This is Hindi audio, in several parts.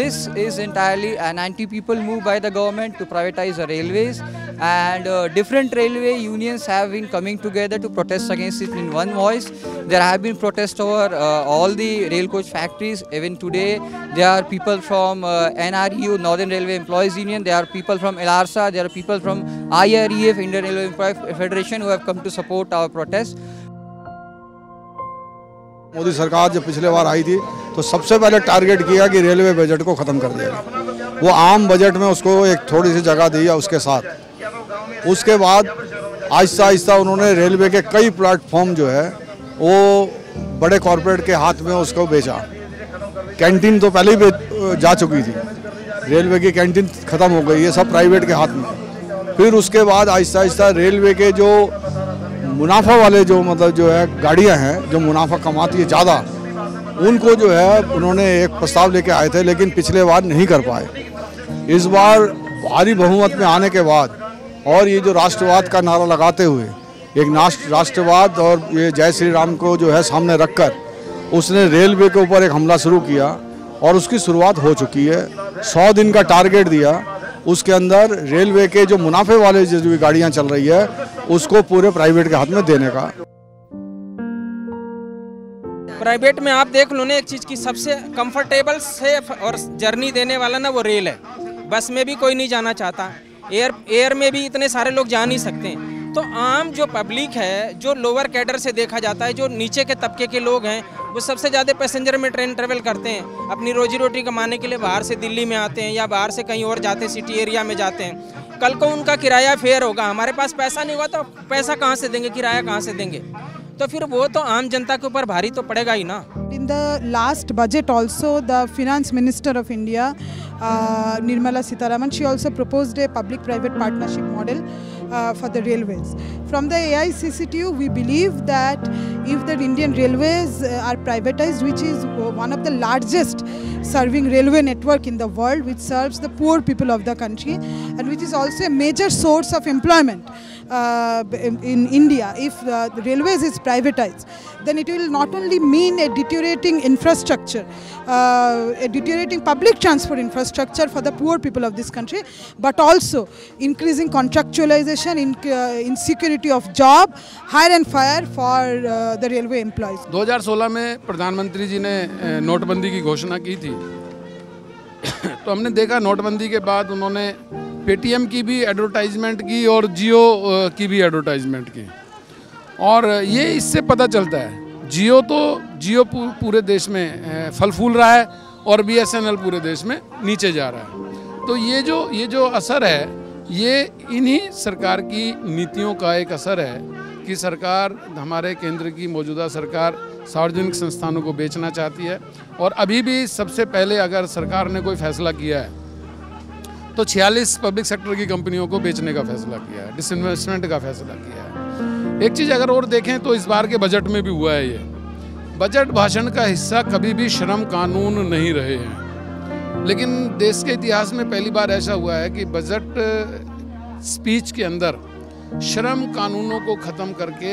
This is entirely an anti-people move by the government to privatize the railways, and different railway unions have been coming together to protest against it in one voice. There have been protests over all the rail coach factories. Even today, there are people from NREU, Northern Railway Employees Union, there are people from ELRSA, there are people from IREF, Indian Railway Employees Federation, who have come to support our protest. Modi सरकार जब पिछले बार आई थी तो सबसे पहले टारगेट किया कि रेलवे बजट को ख़त्म कर दिया। वो आम बजट में उसको एक थोड़ी सी जगह दी है उसके साथ। उसके बाद आहिस्ता आहिस्ता उन्होंने रेलवे के कई प्लेटफॉर्म जो है वो बड़े कॉरपोरेट के हाथ में उसको बेचा। कैंटीन तो पहले ही जा चुकी थी, रेलवे की कैंटीन ख़त्म हो गई है, सब प्राइवेट के हाथ में। फिर उसके बाद आहिस्ता आहिस्ता रेलवे के जो मुनाफा वाले जो मतलब जो है गाड़ियां हैं जो मुनाफा कमाती है ज़्यादा, उनको जो है उन्होंने एक प्रस्ताव लेके आए थे, लेकिन पिछले बार नहीं कर पाए। इस बार भारी बहुमत में आने के बाद और ये जो राष्ट्रवाद का नारा लगाते हुए एक राष्ट्रवाद और ये जय श्री राम को जो है सामने रखकर उसने रेलवे के ऊपर एक हमला शुरू किया और उसकी शुरुआत हो चुकी है। 100 दिन का टारगेट दिया, उसके अंदर रेलवे के जो मुनाफे वाले जो भी गाड़ियाँ चल रही है उसको पूरे प्राइवेट के हाथ में देने का। प्राइवेट में आप देख लो ना, एक चीज़ की सबसे कंफर्टेबल सेफ और जर्नी देने वाला ना वो रेल है। बस में भी कोई नहीं जाना चाहता, एयर में भी इतने सारे लोग जा नहीं सकते। तो आम जो पब्लिक है, जो लोअर कैडर से देखा जाता है, जो नीचे के तबके के लोग हैं, वो सबसे ज़्यादा पैसेंजर में ट्रेन ट्रेवल करते हैं। अपनी रोजी रोटी कमाने के लिए बाहर से दिल्ली में आते हैं या बाहर से कहीं और जाते हैं, सिटी एरिया में जाते हैं। कल को उनका किराया फेयर होगा, हमारे पास पैसा नहीं हुआ तो पैसा कहाँ से देंगे, किराया कहाँ से देंगे? तो फिर वो तो आम जनता के ऊपर भारी तो पड़ेगा ही ना। In the last budget also the finance minister of India Nirmala Sitharaman, she also proposed a public-private partnership model for the railways. From the AICCTU, we believe that if the Indian railways are privatized, which is one of the largest serving railway network in the world, which serves the poor people of the country and which is also a major source of employment in India, if the railways is privatized, then it will not only mean a deteriorating infrastructure, a deteriorating public transport infrastructure for the poor people of this country, but also increasing contractualization, insecurity of job, hire and fire for the railway employees. 2016 में प्रधानमंत्री जी ने नोटबंदी की घोषणा की थी, तो हमने देखा नोटबंदी के बाद उन्होंने पेटीएम की भी एडवर्टाइजमेंट की और जियो की भी एडवर्टाइजमेंट की, और ये इससे पता चलता है जियो पूरे देश में फल फूल रहा है और BSNL पूरे देश में नीचे जा रहा है। तो ये जो असर है, ये इन्हीं सरकार की नीतियों का एक असर है कि सरकार, हमारे केंद्र की मौजूदा सरकार सार्वजनिक संस्थानों को बेचना चाहती है। और अभी भी सबसे पहले अगर सरकार ने कोई फैसला किया है तो 46 पब्लिक सेक्टर की कंपनियों को बेचने का फैसला किया है, डिसइन्वेस्टमेंट का फैसला किया है। एक चीज़ अगर और देखें तो इस बार के बजट में भी हुआ है, ये बजट भाषण का हिस्सा कभी भी श्रम कानून नहीं रहे हैं, लेकिन देश के इतिहास में पहली बार ऐसा हुआ है कि बजट स्पीच के अंदर श्रम कानूनों को ख़त्म करके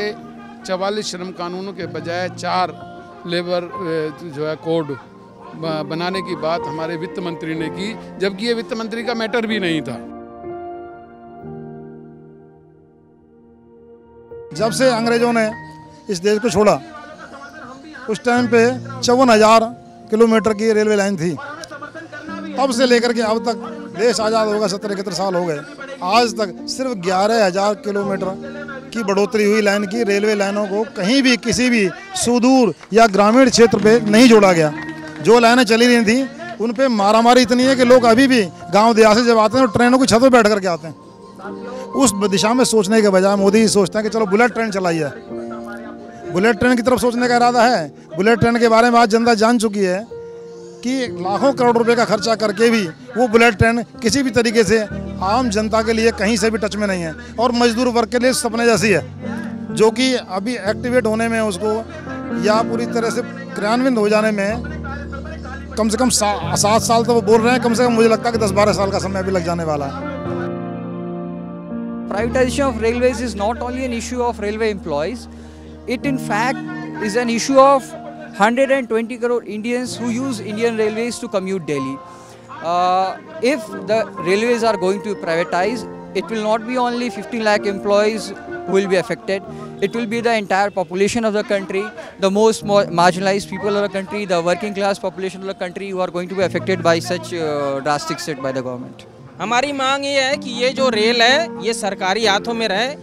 44 श्रम कानूनों के बजाय 4 लेबर जो है कोड बनाने की बात हमारे वित्त मंत्री ने की, जबकि ये वित्त मंत्री का मैटर भी नहीं था। जब से अंग्रेजों ने इस देश को छोड़ा, उस टाइम पे 54,000 किलोमीटर की रेलवे लाइन थी। तब से लेकर के अब तक, देश आज़ाद होगा 70-71 साल हो गए, आज तक सिर्फ 11,000 किलोमीटर की बढ़ोतरी हुई लाइन की। रेलवे लाइनों को कहीं भी किसी भी सुदूर या ग्रामीण क्षेत्र पे नहीं जोड़ा गया। जो लाइनें चली रही थी उन पे मारामारी इतनी है कि लोग अभी भी गांव देहात से जब आते हैं तो ट्रेनों की छतों पर बैठ करके आते हैं। उस दिशा में सोचने के बजाय मोदी ही सोचते हैं कि चलो बुलेट ट्रेन चलाई है। बुलेट ट्रेन की तरफ सोचने का इरादा है। बुलेट ट्रेन के बारे में आज जनता जान चुकी है कि लाखों करोड़ रुपए का खर्चा करके भी वो बुलेट ट्रेन किसी भी तरीके से आम जनता के लिए कहीं से भी टच में नहीं है, और मजदूर वर्ग के लिए सपने जैसी है, जो कि अभी एक्टिवेट होने में उसको या पूरी तरह से क्रियान्वित हो जाने में कम से कम 7 साल तो वो बोल रहे हैं, कम से कम मुझे लगता है कि 10-12 साल का समय अभी लग जाने वाला है। Privatization of railways is not only an issue of railway employees, it in fact is an issue of 120 crore Indians who use Indian railways to commute daily. if the railways are going to privatize, it will not be only 15 lakh employees who will be affected. It will be the entire population of the country, the most marginalized people of the country, the working class population of the country who are going to be affected by such drastic step by the government. हमारी मांग ये है कि ये जो रेल है ये सरकारी हाथों में रहे।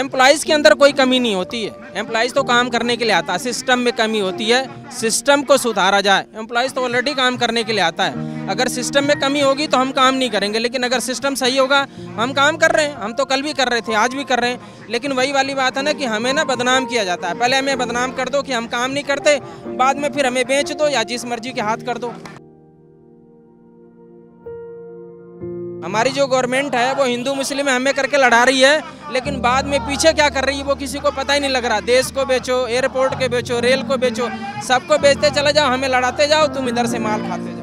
एम्प्लॉइज़ के अंदर कोई कमी नहीं होती है, एम्प्लॉइज़ तो काम करने के लिए आता है, सिस्टम में कमी होती है, सिस्टम को सुधारा जाए। एम्प्लॉइज़ तो ऑलरेडी काम करने के लिए आता है, अगर सिस्टम में कमी होगी तो हम काम नहीं करेंगे, लेकिन अगर सिस्टम सही होगा हम काम कर रहे हैं, हम तो कल भी कर रहे थे, आज भी कर रहे हैं। लेकिन वही वाली बात है ना कि हमें ना बदनाम किया जाता है, पहले हमें बदनाम कर दो कि हम काम नहीं करते, बाद में फिर हमें बेच दो या जिस मर्जी के हाथ कर दो। हमारी जो गवर्नमेंट है वो हिंदू मुस्लिम हमें करके लड़ा रही है, लेकिन बाद में पीछे क्या कर रही है वो किसी को पता ही नहीं लग रहा। देश को बेचो, एयरपोर्ट को बेचो, रेल को बेचो, सबको बेचते चले जाओ, हमें लड़ाते जाओ, तुम इधर से माल खाते जाओ।